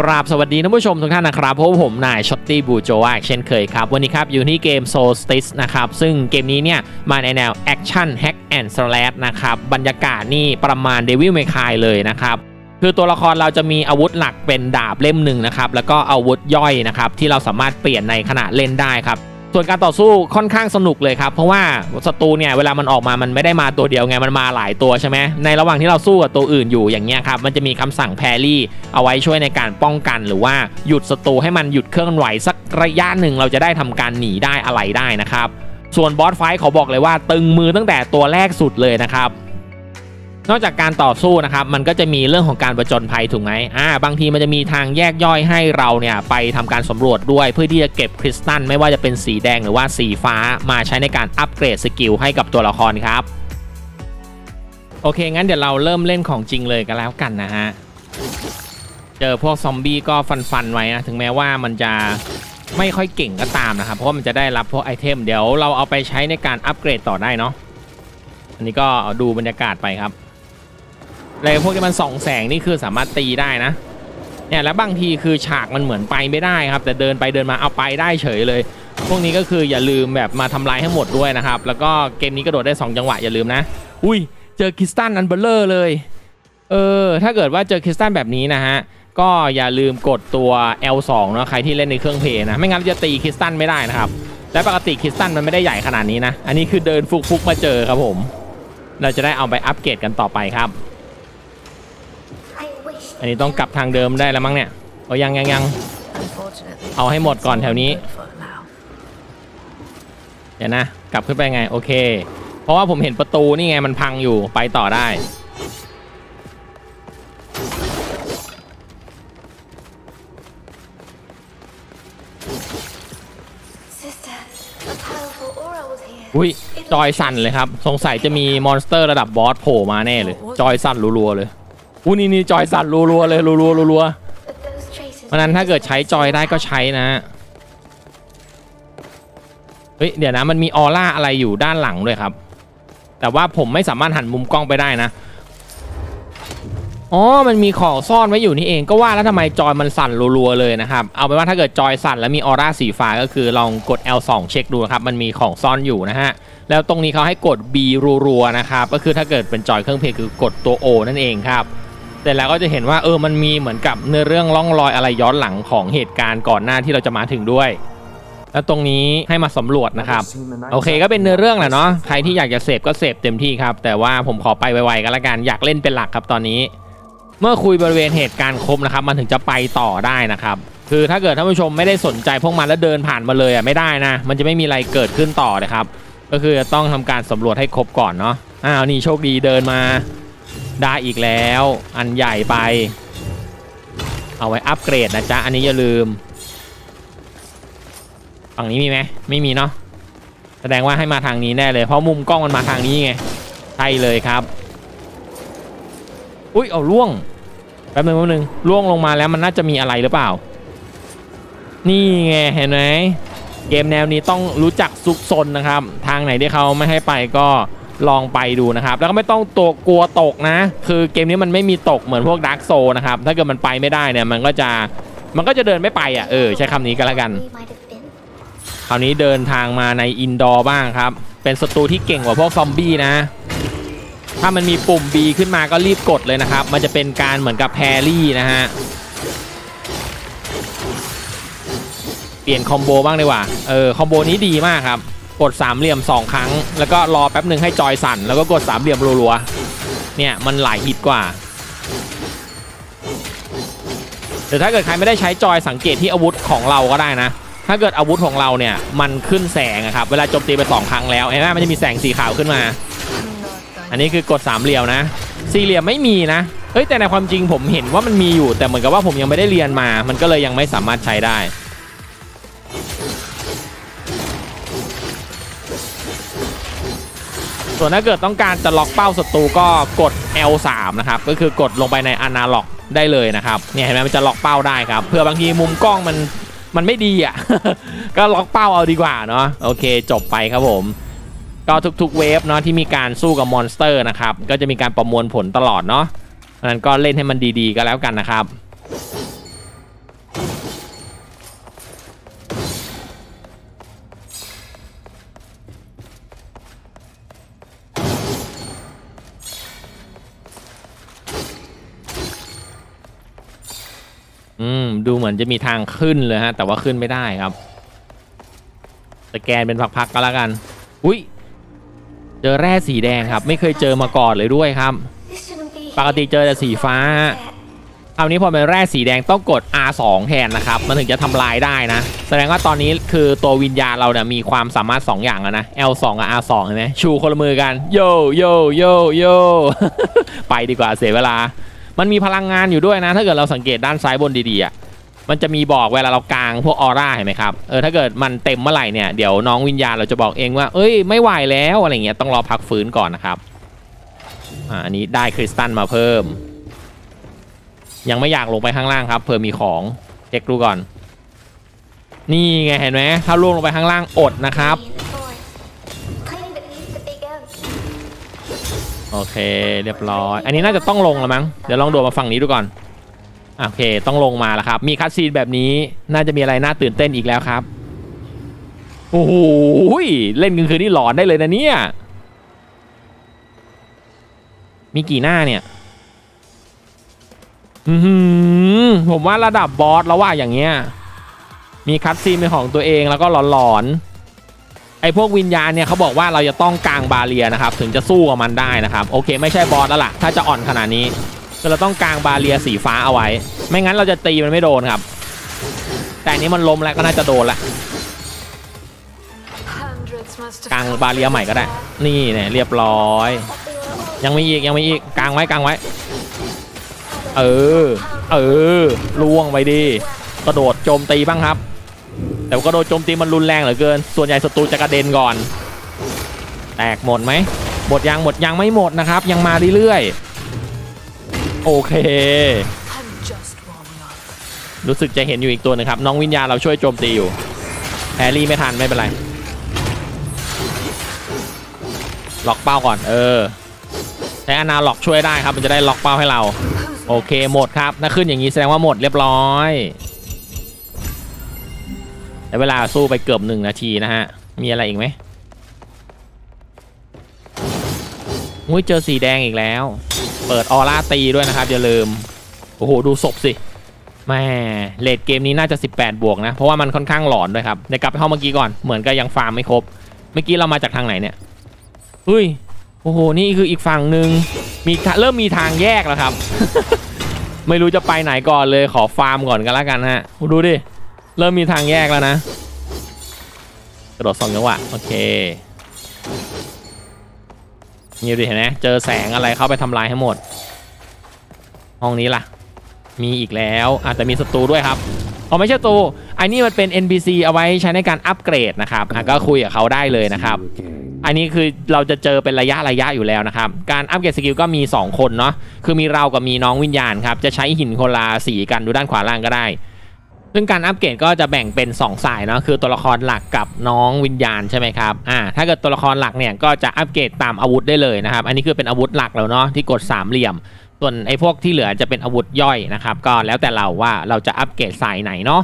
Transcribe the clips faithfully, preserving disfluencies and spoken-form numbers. กราบสวัสดีท่านผู้ชมทุกท่านนะครับพบผมนายช็อตตี้บูโจวาเช่นเคยครับวันนี้ครับอยู่ที่เกม Soulstice นะครับซึ่งเกมนี้เนี่ยมาในแนวแอคชั่นแฮกแอนด์สแลชนะครับบรรยากาศนี่ประมาณ Devil May Cry เลยนะครับคือตัวละครเราจะมีอาวุธหลักเป็นดาบเล่มหนึ่งนะครับแล้วก็อาวุธย่อยนะครับที่เราสามารถเปลี่ยนในขณะเล่นได้ครับส่วนการต่อสู้ค่อนข้างสนุกเลยครับเพราะว่าศัตรูเนี่ยเวลามันออกมามันไม่ได้มาตัวเดียวไงมันมาหลายตัวใช่ไหมในระหว่างที่เราสู้กับตัวอื่นอยู่อย่างเงี้ยครับมันจะมีคำสั่งแพรี่เอาไว้ช่วยในการป้องกันหรือว่าหยุดศัตรูให้มันหยุดเคลื่อนไหวสักระยะหนึ่งเราจะได้ทำการหนีได้อะไรได้นะครับส่วนบอสไฟท์เขาบอกเลยว่าตึงมือตั้งแต่ตัวแรกสุดเลยนะครับนอกจากการต่อสู้นะครับมันก็จะมีเรื่องของการประจนภัยถูกไหมอ่าบางทีมันจะมีทางแยกย่อยให้เราเนี่ยไปทำการสำรวจด้วยเพื่อที่จะเก็บคริสตัลไม่ว่าจะเป็นสีแดงหรือว่าสีฟ้ามาใช้ในการอัปเกรดสกิลให้กับตัวละครครับโอเคงั้นเดี๋ยวเราเริ่มเล่นของจริงเลยกันแล้วกันนะฮะเจอพวกซอมบี้ก็ฟันฟันไว้นะถึงแม้ว่ามันจะไม่ค่อยเก่งก็ตามนะครับเพราะว่ามันจะได้รับพวกไอเทมเดี๋ยวเราเอาไปใช้ในการอัปเกรดต่อได้เนาะอันนี้ก็ดูบรรยากาศไปครับอะไรพวกที่มันส่องแสงนี่คือสามารถตีได้นะเนี่ยแล้วบางทีคือฉากมันเหมือนไปไม่ได้ครับแต่เดินไปเดินมาเอาไปได้เฉยเลยพวกนี้ก็คืออย่าลืมแบบมาทำลายให้หมดด้วยนะครับแล้วก็เกมนี้กระโดดได้สองจังหวะอย่าลืมนะอุ้ยเจอคริสตัลอันเบลเลอร์เลยเออถ้าเกิดว่าเจอคริสตัลแบบนี้นะฮะก็อย่าลืมกดตัว แอล สอง เนาะใครที่เล่นในเครื่องเพย์นะไม่งั้นจะตีคริสตัลไม่ได้นะครับและปกติคริสตัลมันไม่ได้ใหญ่ขนาดนี้นะอันนี้คือเดินฟุกๆมาเจอครับผมเราจะได้เอาไปอัปเกรดกันต่อไปครับอันนี้ต้องกลับทางเดิมได้แล้วมั้งเนี่ยเอายังยังยังเอาให้หมดก่อนแถวนี้เดี๋ยวนะกลับขึ้นไปไงโอเคเพราะว่าผมเห็นประตูนี่ไงมันพังอยู่ไปต่อได้อุ้ยจอยสั่นเลยครับสงสัยจะมีมอนสเตอร์ระดับบอสโผล่มาแน่เลยจอยสั่นรัวๆเลยอู้นี่นี่จอยสั่นรัวๆเลยรัวๆรัวๆเพราะนั้นถ้าเกิดใช้จอยได้ก็ใช้นะเฮ้ยเดี๋ยวนะมันมีออร่าอะไรอยู่ด้านหลังด้วยครับแต่ว่าผมไม่สามารถหันมุมกล้องไปได้นะอ๋อมันมีของซ่อนไว้อยู่นี่เองก็ว่าแล้วทำไมจอยมันสั่นรัวๆเลยนะครับเอาเป็นว่าถ้าเกิดจอยสั่นแล้วมีออร่าสีฟ้าก็คือลองกด แอล สอง เช็คดูครับมันมีของซ่อนอยู่นะฮะแล้วตรงนี้เขาให้กด บี รัวๆนะครับก็คือถ้าเกิดเป็นจอยเครื่องเพลย์คือกดตัว โอ นั่นเองครับแต่แล้วก็จะเห็นว่าเออมันมีเหมือนกับเนื้อเรื่องล่องรอยอะไรย้อนหลังของเหตุการณ์ก่อนหน้าที่เราจะมาถึงด้วยแล้วตรงนี้ให้มาสำรวจนะครับโอเคก็เป็นเนื้อเรื่องแหละเนาะใครที่อยากจะเสพก็เสพเต็มที่ครับแต่ว่าผมขอไปไวๆกันละกันอยากเล่นเป็นหลักครับตอนนี้เมื่อคุยบริเวณเหตุการณ์ครบนะครับมันถึงจะไปต่อได้นะครับคือถ้าเกิดท่านผู้ชมไม่ได้สนใจพวกมันแล้วเดินผ่านมาเลยอ่ะไม่ได้นะมันจะไม่มีอะไรเกิดขึ้นต่อนะครับก็คือจะต้องทำการสำรวจให้ครบก่อนเนาะอ้าวนี่โชคดีเดินมาได้อีกแล้วอันใหญ่ไปเอาไว้อัปเกรดนะจ๊ะอันนี้อย่าลืมฝั่งนี้มีไหมไม่มีเนาะแสดงว่าให้มาทางนี้แน่เลยเพราะมุมกล้องมันมาทางนี้ไงใช่เลยครับอุ้ยเอาล่วงแป๊บนึงแป๊บนึงล่วงลงมาแล้วมันน่าจะมีอะไรหรือเปล่านี่ไงเห็นไหมเกมแนวนี้ต้องรู้จักซุกซนนะครับทางไหนที่เขาไม่ให้ไปก็ลองไปดูนะครับแล้วก็ไม่ต้องตัวกลัวตกนะคือเกมนี้มันไม่มีตกเหมือนพวกดาร์กโซนะครับถ้าเกิดมันไปไม่ได้เนี่ยมันก็จะมันก็จะเดินไม่ไปอ่ะเออใช้คำนี้ก็แล้วกันคราวนี้เดินทางมาในอินดอร์บ้างครับเป็นศัตรูที่เก่งกว่าพวกซอมบี้นะถ้ามันมีปุ่ม บี ขึ้นมาก็รีบกดเลยนะครับมันจะเป็นการเหมือนกับแพรี่นะฮะเปลี่ยนคอมโบบ้างดีกว่าเออคอมโบนี้ดีมากครับกดสามเหลี่ยมสองครั้งแล้วก็รอแป๊บหนึ่งให้จอยสั่นแล้วก็กดสามเหลี่ยมรัวๆเนี่ยมันหลายฮิตกว่าแต่ถ้าเกิดใครไม่ได้ใช้จอยสังเกตที่อาวุธของเราก็ได้นะถ้าเกิดอาวุธของเราเนี่ยมันขึ้นแสงครับเวลาโจมตีไปสองครั้งแล้วเห็นไหมมันจะมีแสงสีขาวขึ้นมาอันนี้คือกดสามเหลี่ยมนะสี่เหลี่ยมไม่มีนะเอ้ยแต่ในความจริงผมเห็นว่ามันมีอยู่แต่เหมือนกับว่าผมยังไม่ได้เรียนมามันก็เลยยังไม่สามารถใช้ได้ส่วนถ้าเกิดต้องการจะล็อกเป้าศัตรูก็กด แอล สาม นะครับก็คือกดลงไปในอนาล็อกได้เลยนะครับเนี่ยเห็นไหมมันจะล็อกเป้าได้ครับเพื่อบางทีมุมกล้องมันมันไม่ดีอ่ะ ก็ล็อกเป้าเอาดีกว่าเนาะโอเคจบไปครับผมก็ทุกๆเวฟเนาะที่มีการสู้กับมอนสเตอร์นะครับก็จะมีการประมวลผลตลอดเนาะนั้นก็เล่นให้มันดีๆก็แล้วกันนะครับ อืมดูเหมือนจะมีทางขึ้นเลยฮะแต่ว่าขึ้นไม่ได้ครับสแกนเป็นพักๆก็แล้วกันอุ้ยเจอแร่สีแดงครับไม่เคยเจอมาก่อนเลยด้วยครับปกติเจอแต่สีฟ้าคราวนี้พอเป็นแร่สีแดงต้องกด อาร์ สอง แทนนะครับมันถึงจะทำลายได้นะแสดงว่าตอนนี้คือตัววิญญาณเราเนี่ยมีความสามารถสองอย่างนะ แอล สอง กับ อาร์ สอง เห็นไหมชูคนละมือกันโยโยโยโย ไปดีกว่าเสียเวลามันมีพลังงานอยู่ด้วยนะถ้าเกิดเราสังเกตด้านซ้ายบนดีๆอ่ะมันจะมีบอกเวลาเรากางพวกออร่าเห็นไหมครับเออถ้าเกิดมันเต็มเมื่อไหร่เนี่ยเดี๋ยวน้องวิญญาณเราจะบอกเองว่าเอ้ยไม่ไหวแล้วอะไรเงี้ยต้องรอพักฟื้นก่อนนะครับอ่าอันนี้ได้คริสตัลมาเพิ่มยังไม่อยากลงไปข้างล่างครับเผื่อมีของเช็คดูก่อนนี่ไงเห็นไหมถ้าล่วงลงไปข้างล่างอดนะครับโอเคเรียบร้อยอันนี้น่าจะต้องลงแล้วมั้งเดี๋ยวลองโดดมาฝั่งนี้ดูก่อนโอเคต้องลงมาแล้วครับมีคัสซีนแบบนี้น่าจะมีอะไรน่าตื่นเต้นอีกแล้วครับโอ้โหเล่นกลางคืนนี่หลอนได้เลยนะเนี่ยมีกี่หน้าเนี่ยอืมผมว่าระดับบอสแล้วว่าอย่างเงี้ยมีคัสซีนเป็นของตัวเองแล้วก็หลอนไอ้พวกวิญญาณเนี่ยเขาบอกว่าเราจะต้องกางบาเรียนะครับถึงจะสู้กับมันได้นะครับโอเคไม่ใช่บอสแล้วล่ะถ้าจะอ่อนขนาดนี้ก็เราต้องกางบาเรียสีฟ้าเอาไว้ไม่งั้นเราจะตีมันไม่โดนครับแต่อันนี้มันล้มแล้วก็น่าจะโดนละกางบาเรียใหม่ก็ได้นี่เนี่ยเรียบร้อยยังไม่อีกยังไม่อีกกางไว้กางไว้เออเออล่วงไปดีกระโดดโจมตีบ้างครับแต่กระโดดโจมตีมันรุนแรงเหลือเกินส่วนใหญ่ศัตรูจะกระเด็นก่อนแตกหมดไหมหมดยังหมดยังไม่หมดนะครับยังมาเรื่อยๆโอเครู้สึกจะเห็นอยู่อีกตัวนึงครับน้องวิญญาณเราช่วยโจมตีอยู่แฮร์รี่ไม่ทันไม่เป็นไรล็อกเป้าก่อนเออใช้อนาล็อกช่วยได้ครับมันจะได้ล็อกเป้าให้เราโอเคหมดครับถ้าขึ้นอย่างนี้แสดงว่าหมดเรียบร้อยแต่เวลาสู้ไปเกือบหนึ่งนาทีนะฮะมีอะไรอีกไหมอุ้ยเจอสีแดงอีกแล้วเปิดออร่าตีด้วยนะครับอย่าลืมโอ้โหดูศพสิแม่เลทเกมนี้น่าจะสิบแปดบวกนะเพราะว่ามันค่อนข้างหลอนด้วยครับเดี๋ยวกลับไปห้องเมื่อกี้ก่อนเหมือนก็ยังฟาร์มไม่ครบเมื่อกี้เรามาจากทางไหนเนี่ยอุ้ยโอ้โหนี่คืออีกฝั่งหนึ่งมีเริ่มมีทางแยกแล้วครับ ไม่รู้จะไปไหนก่อนเลยขอฟาร์มก่อนกันแล้วกันฮะดูดิเริ่มมีทางแยกแล้วนะกระโดดสองจังหวะโอเคนี่ดูเห็นไหมเจอแสงอะไรเข้าไปทำลายให้หมดห้องนี้ล่ะมีอีกแล้วอาจจะมีศัตรูด้วยครับอ๋อไม่ใช่ศัตรูอันนี้มันเป็น เอ็น พี ซี เอาไว้ใช้ในการอัปเกรดนะครับก็คุยกับเขาได้เลยนะครับอันนี้คือเราจะเจอเป็นระยะระยะอยู่แล้วนะครับการอัปเกรดสกิลก็มีสองคนเนาะคือมีเรากับมีน้องวิญญาณครับจะใช้หินโคลาสีกันดูด้านขวาล่างก็ได้ซึ่งการอัปเกรดก็จะแบ่งเป็นสองสายเนาะคือตัวละครหลักกับน้องวิญญาณใช่ไหมครับอ่าถ้าเกิดตัวละครหลักเนี่ยก็จะอัปเกรดตามอาวุธได้เลยนะครับอันนี้คือเป็นอาวุธหลักแล้วเนาะที่กดสามเหลี่ยมส่วนไอ้พวกที่เหลือจะเป็นอาวุธย่อยนะครับก็แล้วแต่เราว่าเราจะอัปเกรดสายไหนเนาะ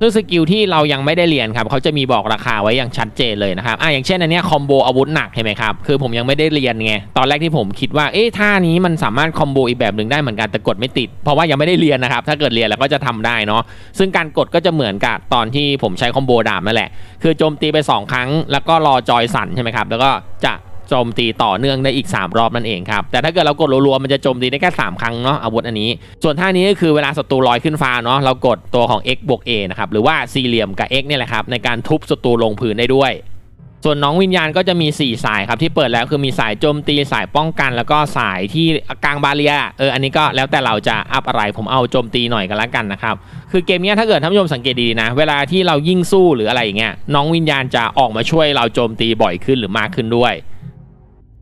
ซึ่งสกิลที่เรายังไม่ได้เรียนครับเขาจะมีบอกราคาไว้อย่างชัดเจนเลยนะครับอ่าอย่างเช่นอันเนี้ยคอมโบอาวุธหนักเห็นไหมครับคือผมยังไม่ได้เรียนไงตอนแรกที่ผมคิดว่าเอ๊ะท่านี้มันสามารถคอมโบอีกแบบหนึ่งได้เหมือนกันแต่กดไม่ติดเพราะว่ายังไม่ได้เรียนนะครับถ้าเกิดเรียนแล้วก็จะทำได้เนาะซึ่งการกดก็จะเหมือนกับตอนที่ผมใช้คอมโบดาบนั่นแหละคือโจมตีไปสองครั้งแล้วก็รอจอยสั่นใช่ไหมครับแล้วก็จะโจมตีต่อเนื่องได้อีกสามรอบนั่นเองครับแต่ถ้าเกิดเรากดรัวๆมันจะโจมตีได้แค่สามครั้งเนาะอาวุธอันนี้ส่วนท่านี้ก็คือเวลาศัตรูลอยขึ้นฟ้าเนาะเรากดตัวของ x บวก a นะครับหรือว่าสี่เหลี่ยมกับ x เนี่ยแหละครับในการทุบศัตรูลงพื้นได้ด้วยส่วนน้องวิญญาณก็จะมีสี่สายครับที่เปิดแล้วคือมีสายโจมตีสายป้องกันแล้วก็สายที่กลางบาเรียเอออันนี้ก็แล้วแต่เราจะอัพอะไรผมเอาโจมตีหน่อยกันละกันนะครับคือเกมนี้ถ้าเกิดท่านผู้ชมสังเกตดีๆนะเวลาที่เรายิ่งสู้หรืออะไรอย่างเงี้ยน้องวิญญาณจะออกมาช่วยเราโจมตีบ่อยขึ้นหรือมากขึ้นด้วย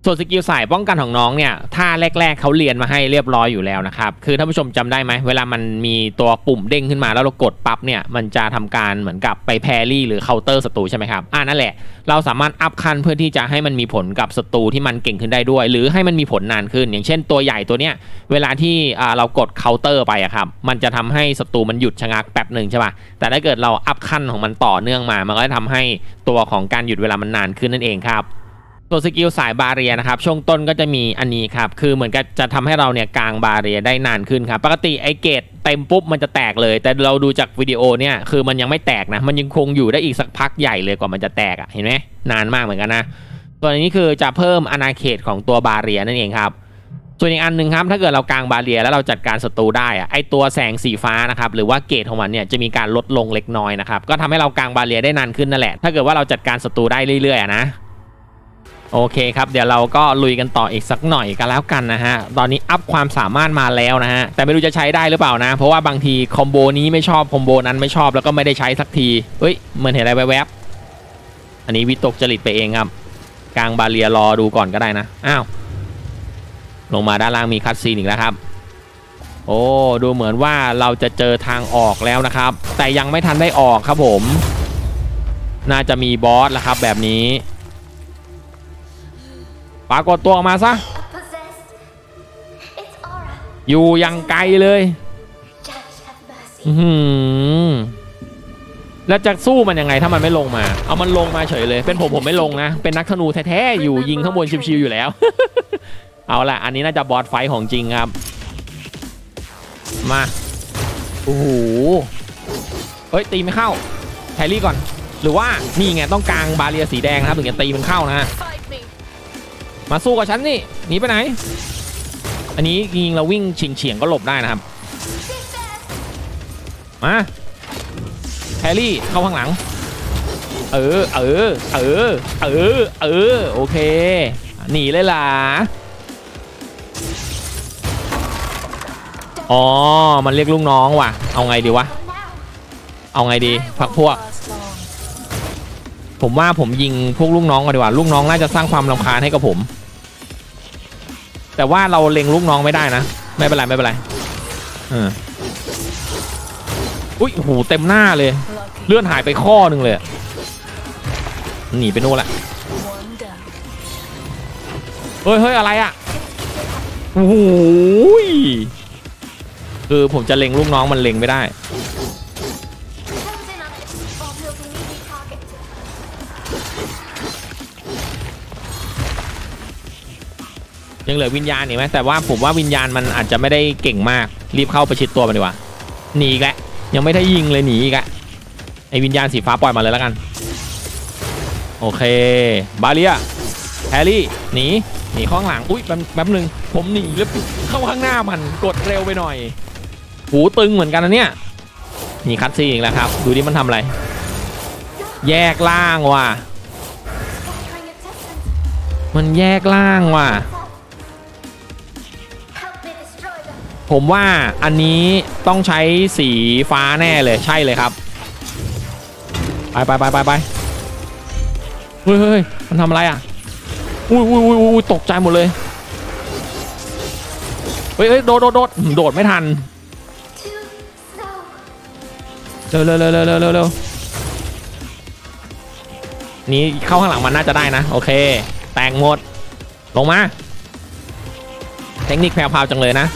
ส่วนสกิลสายป้องกันของน้องเนี่ยท่าแรกๆเขาเรียนมาให้เรียบร้อยอยู่แล้วนะครับคือท่านผู้ชมจำได้ไหมเวลามันมีตัวปุ่มเด้งขึ้นมาแล้วเรากดปั๊บเนี่ยมันจะทำการเหมือนกับไปแพรี่หรือเคาน์เตอร์ศัตรูใช่ไหมครับอ่านั่นแหละเราสามารถอัพขั้นเพื่อที่จะให้มันมีผลกับศัตรูที่มันเก่งขึ้นได้ด้วยหรือให้มันมีผลนานขึ้นอย่างเช่นตัวใหญ่ตัวเนี้ยเวลาที่เรากดเคาน์เตอร์ไปอะครับมันจะทำให้ศัตรูมันหยุดชะงักแป๊บหนึ่งใช่ป่ะแต่ถ้าเกิดเราอัพขั้นของมันต่อเนื่องมามันก็จะทำให้ตัวของการหยุดเวลามันนานขึ้นนั่นเองครับ ตัวสกิลสายบาเรียนะครับช่วงต้นก็จะมีอันนี้ครับคือเหมือนกับจะทำให้เราเนี่ยกางบาเรียได้นานขึ้นครับปกติไอเกตเต็มปุ๊บมันจะแตกเลยแต่เราดูจากวิดีโอเนี่ยคือมันยังไม่แตกนะมันยังคงอยู่ได้อีกสักพักใหญ่เลยกว่ามันจะแตกอ่ะเห็นไหมนานมากเหมือนกันนะตัวนี้คือจะเพิ่มอาณาเขตของตัวบาเรียนั่นเองครับส่วนอีกอันหนึ่งครับถ้าเกิดเรากางบาเรียแล้วเราจัดการศัตรูได้อะไอตัวแสงสีฟ้านะครับหรือว่าเกตของมันเนี่ยจะมีการลดลงเล็กน้อยนะครับก็ทำให้เรากางบาเรียได้นานขึ้นนั่นแหละถ้าเกิดว่าเราจัดการศัตรูได้เรื่อยๆนะโอเคครับเดี๋ยวเราก็ลุยกันต่ออีกสักหน่อยกันแล้วกันนะฮะตอนนี้อัพความสามารถมาแล้วนะฮะแต่ไม่รู้จะใช้ได้หรือเปล่านะเพราะว่าบางทีคอมโบนี้ไม่ชอบคอมโบนั้นไม่ชอบแล้วก็ไม่ได้ใช้สักทีเฮ้ยเหมือนเห็นอะไรแวบๆอันนี้วิตกจริตไปเองครับกางบาเรียรอดูก่อนก็ได้นะอ้าวลงมาด้านล่างมีคัตซีนอีกแล้วครับโอ้ดูเหมือนว่าเราจะเจอทางออกแล้วนะครับแต่ยังไม่ทันได้ออกครับผมน่าจะมีบอสแล้วครับแบบนี้ปรากฏตัวออกมาซะอยู่ยังไกลเลยแล้วจะสู้มันยังไงถ้ามันไม่ลงมาเอามันลงมาเฉยเลยเป็นผมผมไม่ลงนะเป็นนักธนูแท้ๆอยู่ยิงข้างบนชิวๆอยู่แล้วเอาล่ะอันนี้น่าจะบอสไฟของจริงครับมาโอ้โหเฮ้ยตีไม่เข้าแทรี่ก่อนหรือว่านี่ไงต้องกางบาเรียสีแดงนะครับถึงจะตีมันเข้านะฮะมาสู้กับฉันนี่หนีไปไหนอันนี้จริงเราวิ่งเฉียงเฉียงก็หลบได้นะครับมาแทรี่เข้าข้างหลังเออเออเออเออเออโอเคหนีเลยล่ะอ๋อมันเรียกลูกน้องว่ะเอาไงดีวะเอาไงดีพักพวกผมว่าผมยิงพวกลูกน้องก่อนดีกว่าลูกน้องน่าจะสร้างความรำคาญให้กับผมแต่ว่าเราเล็งลูกน้องไม่ได้นะไม่เป็นไรไม่เป็นไรอืออุ้ยหูเต็มหน้าเลยเลื่อนหายไปข้อหนึ่งเลยหนีไปโน่นละเฮ้ยเฮ้ยอะไรอ่ะโอ้ยคือผมจะเล็งลูกน้องมันเล็งไม่ได้ยังเหลือวิญญาณอีกไหมแต่ว่าผมว่าวิญญาณมันอาจจะไม่ได้เก่งมากรีบเข้าไปชิดตัวมันดีกว่าหนีอีกแล้วยังไม่ได้ยิงเลยหนีอีกแล้วไอ้วิญญาณสีฟ้าปล่อยมาเลยแล้วกันโอเคบาเรียแฮร์รี่หนีหนีข้างหลังอุ้ยแป๊บแป๊บนึงผมหนีแล้วเข้าข้างหน้ามันกดเร็วไปหน่อยหูตึงเหมือนกันนะเนี่ยหนีคัตซีนอีกแล้วครับดูดิมันทำอะไรแยกล่างว่ะมันแยกล่างว่ะผมว่าอันนี้ต้องใช้สีฟ้าแน่เลยใช่เลยครับไปไปไปไปไปเฮ้ยเฮ้ยมันทำอะไรอ่ะอุ้ยอุ้ยอุ้ยอุ้ยตกใจหมดเลยเฮ้ยเฮ้ยโดดโดดโดดโดดไม่ทันเร็วเร็วเร็วเร็วเร็วนี่เข้าข้างหลังมันน่าจะได้นะโอเคแตกหมดลงมาเทคนิคแพรวๆจังเลยนะ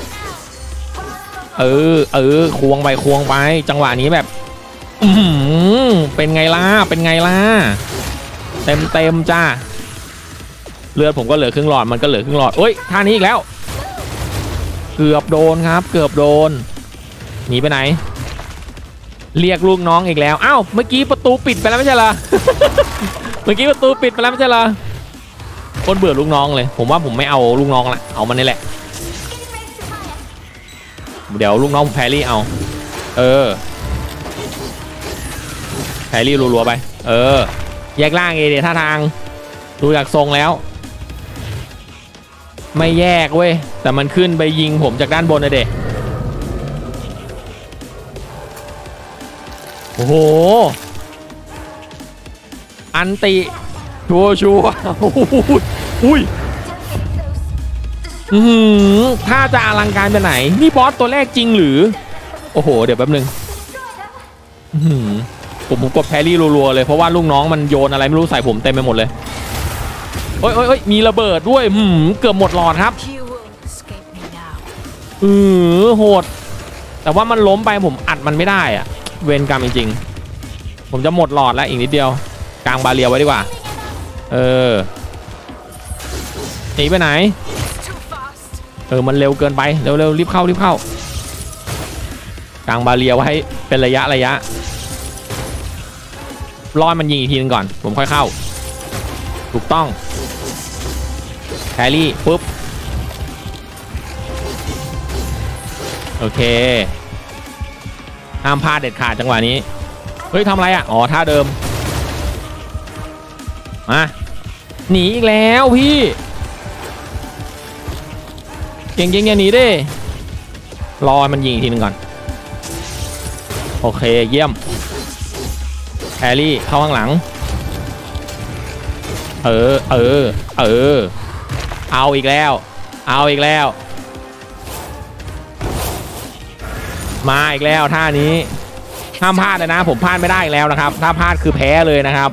เออเออควงไปควงไปจังหวะนี้แบบอืมเป็นไงล่ะเป็นไงล่ะเต็มเต็มจ้าเลือดผมก็เหลือครึ่งหลอดมันก็เหลือครึ่งหลอดเอ้ยท่านี้อีกแล้วเกือบโดนครับเกือบโดนหนีไปไหนเรียกลูกน้องอีกแล้วอ้าวเมื่อกี้ประตูปิดไปแล้วไม่ใช่เหรอ เมื่อกี้ประตูปิดไปแล้วไม่ใช่เหรอคนเบื่อลูกน้องเลยผมว่าผมไม่เอาลูกน้องละเอามันนี่แหละเดี๋ยวลูกน้องแพรรี่เอาเออแพรรี่รัวๆไปเออแยกล่างเอเดท่าทางดูจากทรงแล้วไม่แยกเว้ยแต่มันขึ้นไปยิงผมจากด้านบนนะเด็กโอ้โหอันติชัวชัวอุ้ยถ้าจะอลังการไปไหนนี่บอสตัวแรกจริงหรือโอ้โหเดี๋ยวแป๊บนึงผมผมกดแพรรี่รัวๆเลยเพราะว่าลูกน้องมันโยนอะไรไม่รู้ใส่ผมเต็มไปหมดเลยโอ้ยโอ้ยมีระเบิดด้วยหืมเกือบหมดหลอดครับอือโหดแต่ว่ามันล้มไปผมอัดมันไม่ได้อะเวรกรรมจริงๆผมจะหมดหลอดแล้วอีกนิดเดียวกางบาเรียไว้ดีกว่าเออ หนีไปไหนเออมันเร็วเกินไปเร็วเร็วรีบเข้ารีบเข้ากลางบาเรียไว้เป็นระยะระยะรอดมันยิงอีกทีนึงก่อนผมค่อยเข้าถูกต้องแครี่ปุ๊บโอเคห้ามพลาดเด็ดขาดจังหวะนี้เฮ้ยทำอะไรอ่ะอ๋อท่าเดิมมาหนีอีกแล้วพี่เก่งๆอย่าหนีดิรอมันยิงอีกทีนึงก่อนโอเคเยี่ยมแฮร์รี่เข้าข้างหลังเออเออเออเอาอีกแล้วเอาอีกแล้วมาอีกแล้วท่านี้ห้ามพลาดเลยนะผมพลาดไม่ได้อีกแล้วนะครับถ้าพลาดคือแพ้เลยนะครับ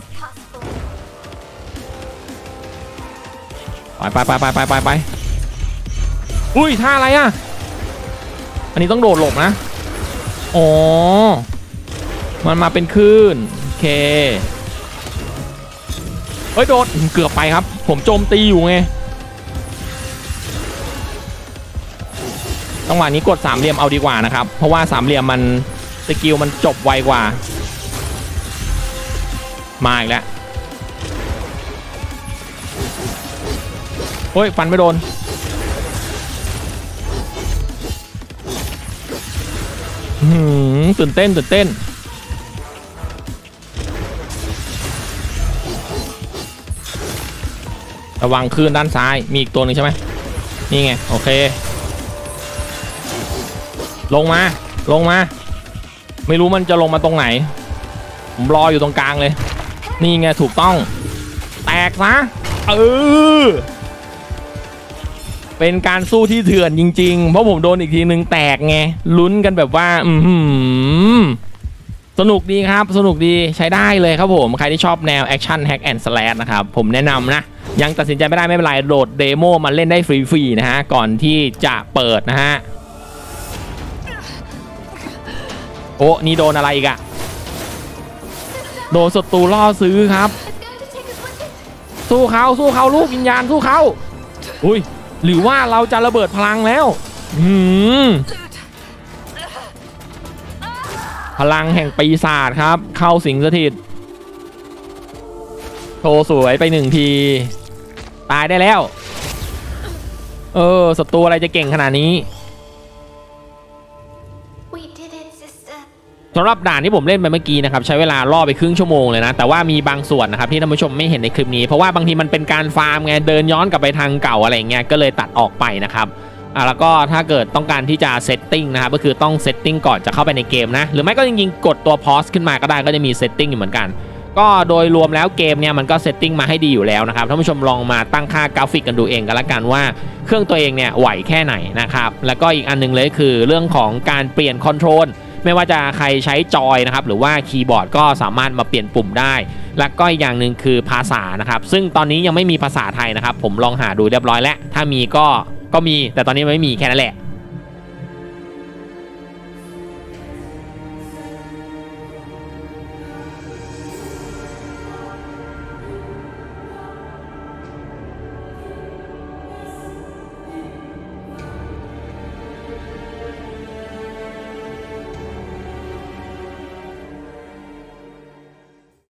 ไปไปไปไปไปไปอุ้ยท่าอะไรอ่ะอันนี้ต้องโดดหลบนะอ๋อมันมาเป็นคลื่นโอเคเฮ้ยโดดเกือบไปครับผมโจมตีอยู่ไงจังหวะนี้กดสามเหลี่ยมเอาดีกว่านะครับเพราะว่าสามเหลี่ยมมันสกิลมันจบไวกว่ามาอีกแล้วเฮ้ยฟันไม่โดนหืมตื่นเต้นตื่นเต้นระวังคลื่นด้านซ้ายมีอีกตัวหนึ่งใช่ไหมนี่ไงโอเคลงมาลงมาไม่รู้มันจะลงมาตรงไหนผมรออยู่ตรงกลางเลยนี่ไงถูกต้องแตกนะเออเป็นการสู้ที่เถื่อนจริงๆเพราะผมโดนอีกทีหนึ่งแตกไงลุ้นกันแบบว่าอืมสนุกดีครับสนุกดีใช้ได้เลยครับผมใครที่ชอบแนวแอคชั่นแฮกแอนด์สแลชนะครับผมแนะนำนะยังตัดสินใจไม่ได้ไม่เป็นไรโหลดเดโมมาเล่นได้ฟรีๆนะฮะก่อนที่จะเปิดนะฮะโอ้นี่โดนอะไรอีกอะโดนศัตรูล่อซื้อครับสู้เขาสู้เขาลูกวิญญาณสู้เขาอุ้ยหรือว่าเราจะระเบิดพลังแล้วอืมพลังแห่งปีศาจครับเข้าสิงสถิตโชว์สวยไปหนึ่งทีตายได้แล้วเออศัตรูอะไรจะเก่งขนาดนี้สำหรับด่านที่ผมเล่นไปเมื่อกี้นะครับใช้เวลาล่อไปครึ่งชั่วโมงเลยนะแต่ว่ามีบางส่วนนะครับที่ท่านผู้ชมไม่เห็นในคลิปนี้เพราะว่าบางทีมันเป็นการฟาร์มไงเดินย้อนกลับไปทางเก่าอะไรเงี้ยก็เลยตัดออกไปนะครับอ่ะแล้วก็ถ้าเกิดต้องการที่จะเซตติ้งนะครับก็คือต้องเซตติ้งก่อนจะเข้าไปในเกมนะหรือไม่ก็จริงๆกดตัวพอสขึ้นมาก็ได้ก็จะมีเซตติ้งอยู่เหมือนกันก็โดยรวมแล้วเกมเนี่ยมันก็เซตติ้งมาให้ดีอยู่แล้วนะครับท่านผู้ชมลองมาตั้งค่ากราฟิกกันดูเองกันละกันว่าเครื่องตัวเองเนี่ยไหวแค่ไหนนะครับแล้วก็อีกอันนึงเลยคือเรื่องของการเปลี่ยนคอนโทรลไม่ว่าจะใครใช้จอยนะครับหรือว่าคีย์บอร์ดก็สามารถมาเปลี่ยนปุ่มได้และก็อีกอย่างหนึ่งคือภาษานะครับซึ่งตอนนี้ยังไม่มีภาษาไทยนะครับผมลองหาดูเรียบร้อยแล้วถ้ามีก็ก็มีแต่ตอนนี้ไม่มีแค่นั้นแหละ